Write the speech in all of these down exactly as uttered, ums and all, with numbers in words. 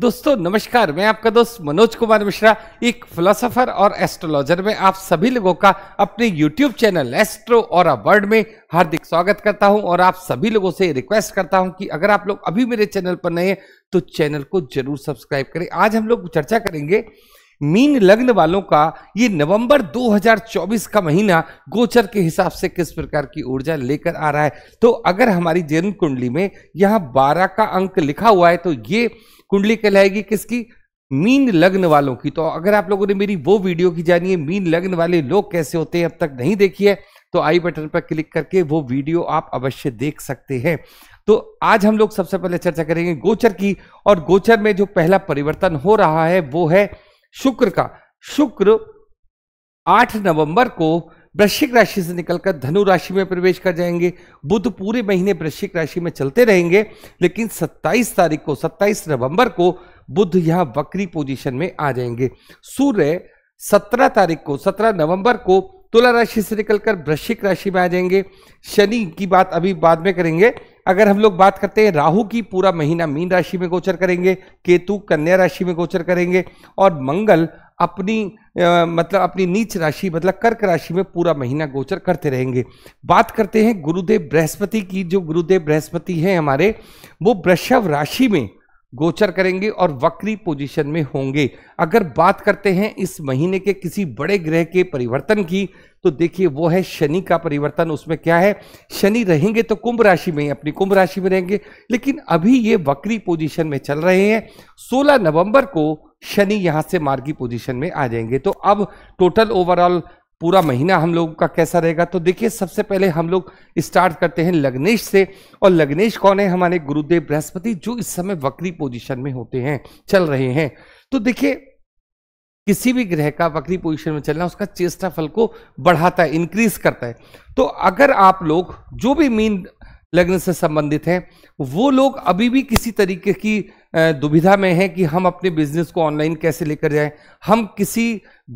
दोस्तों नमस्कार, मैं आपका दोस्त मनोज कुमार मिश्रा, एक फिलोसोफर और एस्ट्रोलॉजर में आप सभी लोगों का अपने YouTube channel Astro Aura World में हार्दिक स्वागत करता हूं और आप सभी लोगों से रिक्वेस्ट करता हूं कि अगर आप लोग अभी मेरे चैनल पर नए हैं तो चैनल को जरूर सब्सक्राइब करें। आज हम लोग चर्चा करेंगे मीन लग्न वालों का ये नवंबर दो हज़ार चौबीस का महीना गोचर के हिसाब से किस प्रकार की ऊर्जा लेकर आ रहा है। तो अगर हमारी जन्म कुंडली में यहाँ बारह का अंक लिखा हुआ है तो ये कुंडली कहलाएगी किसकी? मीन लग्न वालों की। तो अगर आप लोगों ने मेरी वो वीडियो की जानी है मीन लग्न वाले लोग कैसे होते हैं, अब तक नहीं देखी है तो आई बटन पर क्लिक करके वो वीडियो आप अवश्य देख सकते हैं। तो आज हम लोग सबसे पहले चर्चा करेंगे गोचर की, और गोचर में जो पहला परिवर्तन हो रहा है वो है शुक्र का। शुक्र आठ नवंबर को वृश्चिक राशि से निकलकर धनु राशि में प्रवेश कर जाएंगे। बुध पूरे महीने वृश्चिक राशि में चलते रहेंगे, लेकिन सत्ताईस तारीख को सत्ताईस नवंबर को बुध यहां वक्री पोजीशन में आ जाएंगे। सूर्य सत्रह तारीख को सत्रह नवंबर को तुला राशि से निकलकर वृश्चिक राशि में आ जाएंगे। शनि की बात अभी बाद में करेंगे। अगर हम लोग बात करते हैं राहु की, पूरा महीना मीन राशि में गोचर करेंगे, केतु कन्या राशि में गोचर करेंगे और मंगल अपनी आ, मतलब अपनी नीच राशि मतलब कर्क राशि में पूरा महीना गोचर करते रहेंगे। बात करते हैं गुरुदेव बृहस्पति की। जो गुरुदेव बृहस्पति हैं हमारे, वो वृषभ राशि में गोचर करेंगे और वक्री पोजीशन में होंगे। अगर बात करते हैं इस महीने के किसी बड़े ग्रह के परिवर्तन की तो देखिए वो है शनि का परिवर्तन। उसमें क्या है, शनि रहेंगे तो कुंभ राशि में, अपनी कुंभ राशि में रहेंगे, लेकिन अभी ये वक्री पोजीशन में चल रहे हैं। सोलह नवंबर को शनि यहाँ से मार्गी पोजीशन में आ जाएंगे। तो अब टोटल ओवरऑल पूरा महीना हम लोगों का कैसा रहेगा, तो देखिए सबसे पहले हम लोग स्टार्ट करते हैं लग्नेश से। और लग्नेश कौन है? हमारे गुरुदेव बृहस्पति, जो इस समय वक्री पोजीशन में होते हैं, चल रहे हैं। तो देखिए किसी भी ग्रह का वक्री पोजीशन में चलना उसका चेष्टा फल को बढ़ाता है, इंक्रीज करता है। तो अगर आप लोग जो भी मीन लग्न से संबंधित हैं वो लोग अभी भी किसी तरीके की दुविधा में है कि हम अपने बिजनेस को ऑनलाइन कैसे लेकर जाएं, हम किसी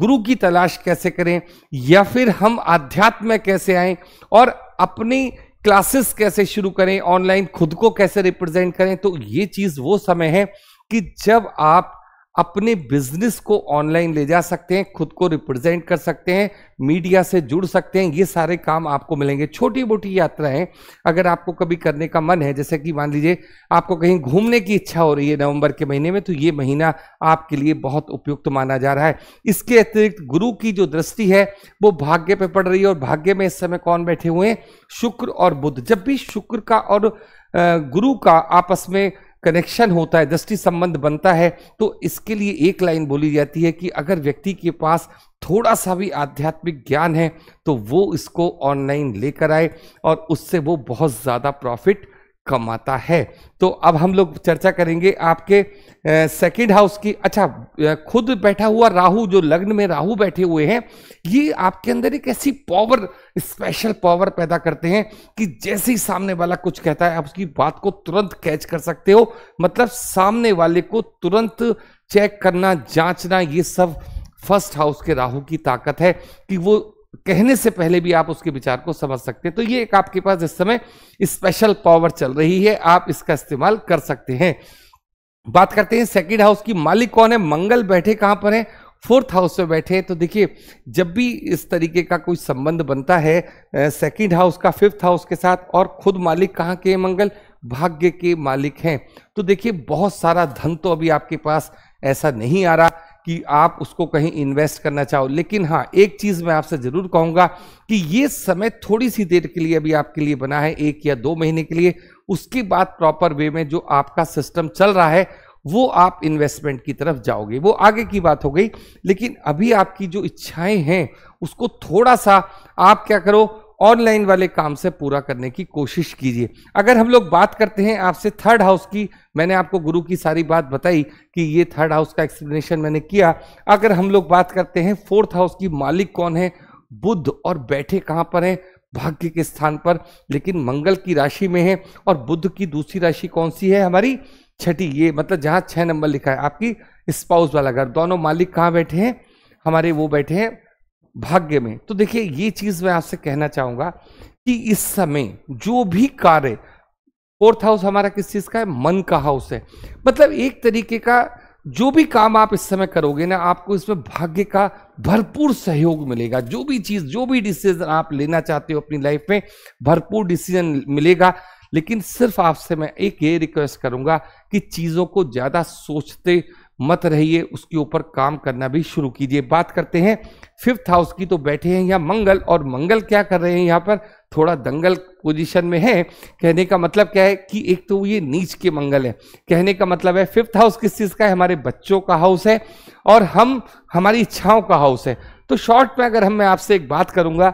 गुरु की तलाश कैसे करें, या फिर हम आध्यात्म में कैसे आएं और अपनी क्लासेस कैसे शुरू करें, ऑनलाइन खुद को कैसे रिप्रेजेंट करें, तो ये चीज़ वो समय है कि जब आप अपने बिजनेस को ऑनलाइन ले जा सकते हैं, खुद को रिप्रेजेंट कर सकते हैं, मीडिया से जुड़ सकते हैं। ये सारे काम आपको मिलेंगे। छोटी मोटी यात्राएं अगर आपको कभी करने का मन है, जैसे कि मान लीजिए आपको कहीं घूमने की इच्छा हो रही है नवंबर के महीने में, तो ये महीना आपके लिए बहुत उपयुक्त माना जा रहा है। इसके अतिरिक्त गुरु की जो दृष्टि है वो भाग्य पे पड़ रही है, और भाग्य में इस समय कौन बैठे हुए हैं? शुक्र और बुध। जब भी शुक्र का और गुरु का आपस में कनेक्शन होता है, दृष्टि संबंध बनता है, तो इसके लिए एक लाइन बोली जाती है कि अगर व्यक्ति के पास थोड़ा सा भी आध्यात्मिक ज्ञान है तो वो इसको ऑनलाइन लेकर आए और उससे वो बहुत ज़्यादा प्रॉफिट कमाता है। तो अब हम लोग चर्चा करेंगे आपके सेकंड हाउस की। अच्छा, खुद बैठा हुआ राहु, जो लग्न में राहु बैठे हुए हैं, ये आपके अंदर एक ऐसी पावर, स्पेशल पावर पैदा करते हैं कि जैसे ही सामने वाला कुछ कहता है आप उसकी बात को तुरंत कैच कर सकते हो। मतलब सामने वाले को तुरंत चेक करना, जांचना, ये सब फर्स्ट हाउस के राहु की ताकत है कि वो कहने से पहले भी आप उसके विचार को समझ सकते हैं। तो ये एक आपके पास इस समय स्पेशल पावर चल रही है, आप इसका इस्तेमाल कर सकते हैं। बात करते हैं सेकंड हाउस की। मालिक कौन है? मंगल बैठे कहाँ पर है? फोर्थ हाउस में बैठे हैं। तो देखिए जब भी इस तरीके का कोई संबंध बनता है सेकंड हाउस का फिफ्थ हाउस के साथ, और खुद मालिक कहाँ के हैं? मंगल भाग्य के मालिक हैं। तो देखिए बहुत सारा धन तो अभी आपके पास ऐसा नहीं आ रहा कि आप उसको कहीं इन्वेस्ट करना चाहो, लेकिन हाँ एक चीज़ मैं आपसे ज़रूर कहूँगा कि ये समय थोड़ी सी देर के लिए अभी आपके लिए बना है, एक या दो महीने के लिए। उसके बाद प्रॉपर वे में जो आपका सिस्टम चल रहा है वो आप इन्वेस्टमेंट की तरफ जाओगे, वो आगे की बात हो गई। लेकिन अभी आपकी जो इच्छाएं हैं उसको थोड़ा सा आप क्या करो, ऑनलाइन वाले काम से पूरा करने की कोशिश कीजिए। अगर हम लोग बात करते हैं आपसे थर्ड हाउस की, मैंने आपको गुरु की सारी बात बताई कि ये थर्ड हाउस का एक्सप्लेनेशन मैंने किया। अगर हम लोग बात करते हैं फोर्थ हाउस की, मालिक कौन है? बुध, और बैठे कहाँ पर हैं? भाग्य के स्थान पर, लेकिन मंगल की राशि में है। और बुध की दूसरी राशि कौन सी है? हमारी छठी, ये मतलब जहाँ छः नंबर लिखा है आपकी स्पाउस वाला घर। दोनों मालिक कहाँ बैठे हैं? हमारे वो बैठे हैं भाग्य में। तो देखिए ये चीज़ मैं आपसे कहना चाहूँगा कि इस समय जो भी कार्य फोर्थ हाउस हमारा किस चीज़ का है? मन का हाउस है। मतलब एक तरीके का जो भी काम आप इस समय करोगे ना, आपको इसमें भाग्य का भरपूर सहयोग मिलेगा। जो भी चीज़, जो भी डिसीजन आप लेना चाहते हो अपनी लाइफ में, भरपूर डिसीजन मिलेगा। लेकिन सिर्फ आपसे मैं एक ये रिक्वेस्ट करूंगा कि चीज़ों को ज़्यादा सोचते मत रहिए, उसके ऊपर काम करना भी शुरू कीजिए। बात करते हैं फिफ्थ हाउस की। तो बैठे हैं यहाँ मंगल, और मंगल क्या कर रहे हैं यहाँ पर? थोड़ा दंगल पोजीशन में है। कहने का मतलब क्या है कि एक तो ये नीच के मंगल है। कहने का मतलब है फिफ्थ हाउस किस चीज़ का है? हमारे बच्चों का हाउस है और हम हमारी इच्छाओं का हाउस है। तो शॉर्ट में अगर हम मैं आपसे एक बात करूँगा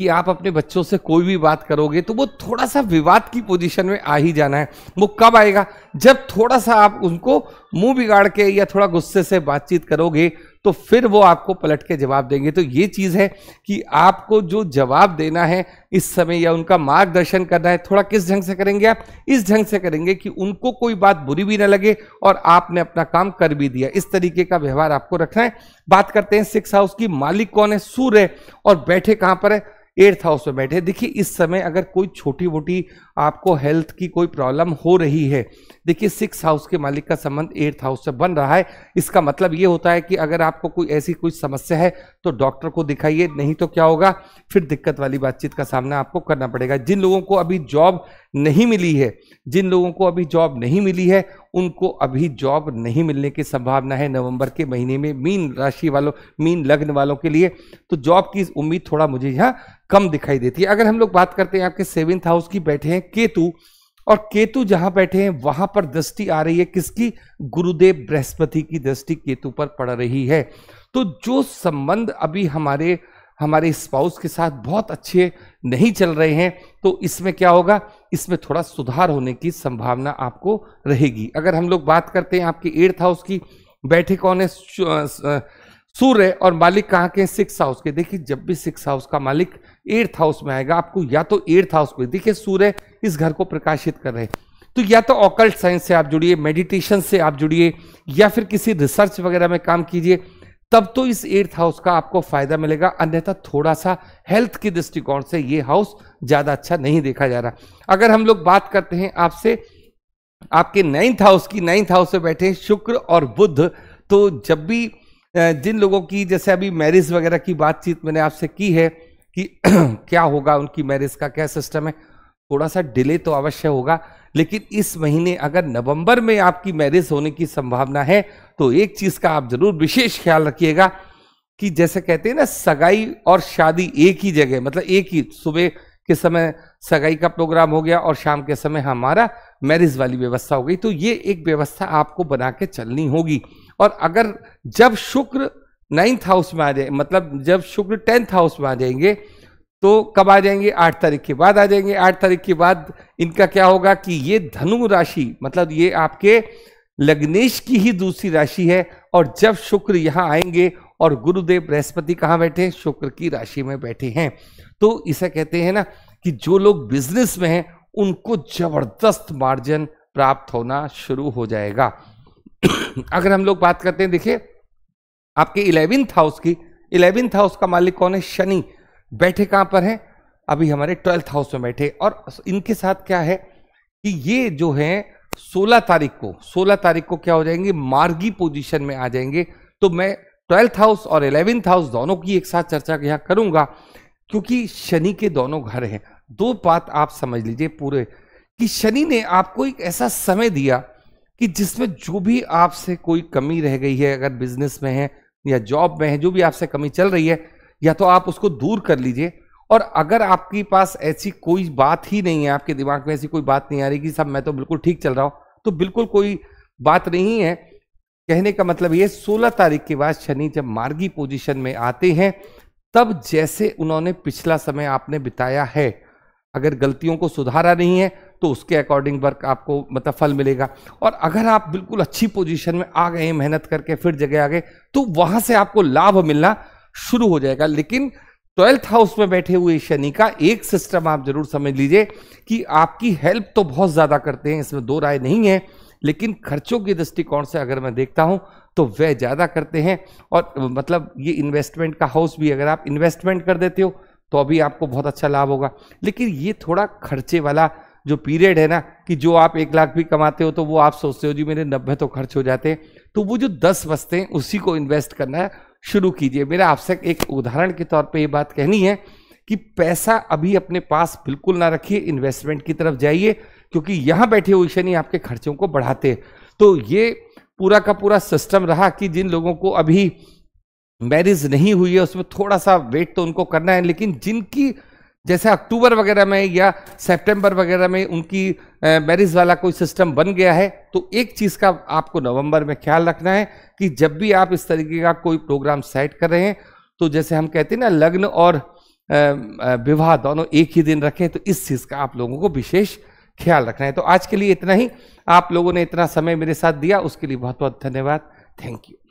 कि आप अपने बच्चों से कोई भी बात करोगे तो वो थोड़ा सा विवाद की पोजीशन में आ ही जाना है। वो कब आएगा? जब थोड़ा सा आप उनको मुंह बिगाड़ के या थोड़ा गुस्से से बातचीत करोगे तो फिर वो आपको पलट के जवाब देंगे। तो ये चीज़ है कि आपको जो जवाब देना है इस समय या उनका मार्गदर्शन करना है, थोड़ा किस ढंग से करेंगे आप? इस ढंग से करेंगे कि उनको कोई बात बुरी भी ना लगे और आपने अपना काम कर भी दिया। इस तरीके का व्यवहार आपको रखना है। बात करते हैं सिक्स हाउस की। मालिक कौन है? सूर्य। और बैठे कहाँ पर है? एट्थ हाउस में बैठे। देखिए इस समय अगर कोई छोटी मोटी आपको हेल्थ की कोई प्रॉब्लम हो रही है, देखिए सिक्स हाउस के मालिक का संबंध एट्थ हाउस से बन रहा है। इसका मतलब ये होता है कि अगर आपको कोई ऐसी कोई समस्या है तो डॉक्टर को दिखाइए, नहीं तो क्या होगा फिर दिक्कत वाली बातचीत का सामना आपको करना पड़ेगा। जिन लोगों को अभी जॉब नहीं मिली है, जिन लोगों को अभी जॉब नहीं मिली है उनको अभी जॉब नहीं मिलने की संभावना है नवंबर के महीने में मीन राशि वालों, मीन लग्न वालों के लिए। तो जॉब की उम्मीद थोड़ा मुझे यहाँ कम दिखाई देती है। अगर हम लोग बात करते हैं आपके सेवेंथ हाउस की, बैठे हैं केतु। और केतु जहां बैठे हैं वहां पर दृष्टि आ रही है किसकी? गुरुदेव बृहस्पति की दृष्टि केतु पर पड़ रही है। तो जो संबंध अभी हमारे हमारे स्पाउस के साथ बहुत अच्छे नहीं चल रहे हैं तो इसमें क्या होगा? इसमें थोड़ा सुधार होने की संभावना आपको रहेगी। अगर हम लोग बात करते हैं आपके एट्थ हाउस की, बैठे कौन है? सूर्य। और मालिक कहाँ के? सिक्स हाउस के। देखिए जब भी सिक्स हाउस का मालिक एट्थ हाउस में आएगा आपको या तो एट्थ हाउस में, देखिए सूर्य इस घर को प्रकाशित कर रहे हैं, तो या तो ऑकल्ट साइंस से आप जुड़िए, मेडिटेशन से आप जुड़िए, या फिर किसी रिसर्च वगैरह में काम कीजिए, तब तो इस एट्थ हाउस का आपको फायदा मिलेगा। अन्यथा थोड़ा सा हेल्थ के दृष्टिकोण से ये हाउस ज़्यादा अच्छा नहीं देखा जा रहा। अगर हम लोग बात करते हैं आपसे आपके नाइन्थ हाउस की, नाइन्थ हाउस में बैठे हैं शुक्र और बुध। तो जब भी जिन लोगों की जैसे अभी मैरिज वगैरह की बातचीत मैंने आपसे की है कि क्या होगा उनकी मैरिज का, क्या सिस्टम है, थोड़ा सा डिले तो अवश्य होगा, लेकिन इस महीने अगर नवंबर में आपकी मैरिज होने की संभावना है तो एक चीज़ का आप ज़रूर विशेष ख्याल रखिएगा कि जैसे कहते हैं ना सगाई और शादी एक ही जगह, मतलब एक ही सुबह के समय सगाई का प्रोग्राम हो गया और शाम के समय हमारा मैरिज वाली व्यवस्था हो गई, तो ये एक व्यवस्था आपको बना के चलनी होगी। और अगर जब शुक्र नाइन्थ हाउस में आ जाए, मतलब जब शुक्र टेंथ हाउस में आ जाएंगे तो कब आ जाएंगे? आठ तारीख के बाद आ जाएंगे। आठ तारीख के बाद इनका क्या होगा कि ये धनु राशि, मतलब ये आपके लग्नेश की ही दूसरी राशि है, और जब शुक्र यहाँ आएंगे और गुरुदेव बृहस्पति कहाँ बैठे हैं? शुक्र की राशि में बैठे हैं। तो इसे कहते हैं ना कि जो लोग बिजनेस में हैं उनको जबरदस्त मार्जिन प्राप्त होना शुरू हो जाएगा। अगर हम लोग बात करते हैं देखिए आपके इलेवेंथ हाउस की, इलेवेंथ हाउस का मालिक कौन है? शनि। बैठे कहाँ पर हैं? अभी हमारे ट्वेल्थ हाउस में बैठे। और इनके साथ क्या है कि ये जो है सोलह तारीख को, सोलह तारीख को क्या हो जाएंगे? मार्गी पोजीशन में आ जाएंगे। तो मैं ट्वेल्थ हाउस और इलेवेंथ हाउस दोनों की एक साथ चर्चा यहाँ करूँगा क्योंकि शनि के दोनों घर हैं। दो बात आप समझ लीजिए पूरे कि शनि ने आपको एक ऐसा समय दिया कि जिसमें जो भी आपसे कोई कमी रह गई है, अगर बिजनेस में है या जॉब में है, जो भी आपसे कमी चल रही है, या तो आप उसको दूर कर लीजिए। और अगर आपके पास ऐसी कोई बात ही नहीं है, आपके दिमाग में ऐसी कोई बात नहीं आ रही कि सब मैं तो बिल्कुल ठीक चल रहा हूँ, तो बिल्कुल कोई बात नहीं है। कहने का मतलब ये सोलह तारीख के बाद शनि जब मार्गी पोजीशन में आते हैं तब जैसे उन्होंने पिछला समय आपने बिताया है, अगर गलतियों को सुधारा नहीं है तो उसके अकॉर्डिंग वर्क आपको मतलब फल मिलेगा। और अगर आप बिल्कुल अच्छी पोजीशन में आ गए, मेहनत करके फिर जगह आ गए, तो वहां से आपको लाभ मिलना शुरू हो जाएगा। लेकिन ट्वेल्थ हाउस में बैठे हुए शनि का एक सिस्टम आप जरूर समझ लीजिए कि आपकी हेल्प तो बहुत ज़्यादा करते हैं, इसमें दो राय नहीं है, लेकिन खर्चों के दृष्टिकोण से अगर मैं देखता हूँ तो वह ज़्यादा करते हैं। और मतलब ये इन्वेस्टमेंट का हाउस भी, अगर आप इन्वेस्टमेंट कर देते हो तो अभी आपको बहुत अच्छा लाभ होगा, लेकिन ये थोड़ा खर्चे वाला जो पीरियड है ना, कि जो आप एक लाख भी कमाते हो तो वो आप सोचते हो जी मेरे नब्बे तो खर्च हो जाते हैं, तो वो जो दस बचते हैं उसी को इन्वेस्ट करना शुरू कीजिए। मेरा आपसे एक उदाहरण के तौर पर ये बात कहनी है कि पैसा अभी अपने पास बिल्कुल ना रखिए, इन्वेस्टमेंट की तरफ जाइए, क्योंकि यहाँ बैठे हुए शनि आपके खर्चों को बढ़ाते हैं। तो ये पूरा का पूरा सिस्टम रहा कि जिन लोगों को अभी मैरिज नहीं हुई है उसमें थोड़ा सा वेट तो उनको करना है, लेकिन जिनकी जैसे अक्टूबर वगैरह में या सितंबर वगैरह में उनकी मैरिज वाला कोई सिस्टम बन गया है, तो एक चीज़ का आपको नवंबर में ख्याल रखना है कि जब भी आप इस तरीके का कोई प्रोग्राम सेट कर रहे हैं तो जैसे हम कहते हैं ना लग्न और विवाह दोनों एक ही दिन रखें, तो इस चीज़ का आप लोगों को विशेष ख्याल रखना है। तो आज के लिए इतना ही, आप लोगों ने इतना समय मेरे साथ दिया उसके लिए बहुत बहुत धन्यवाद, थैंक यू।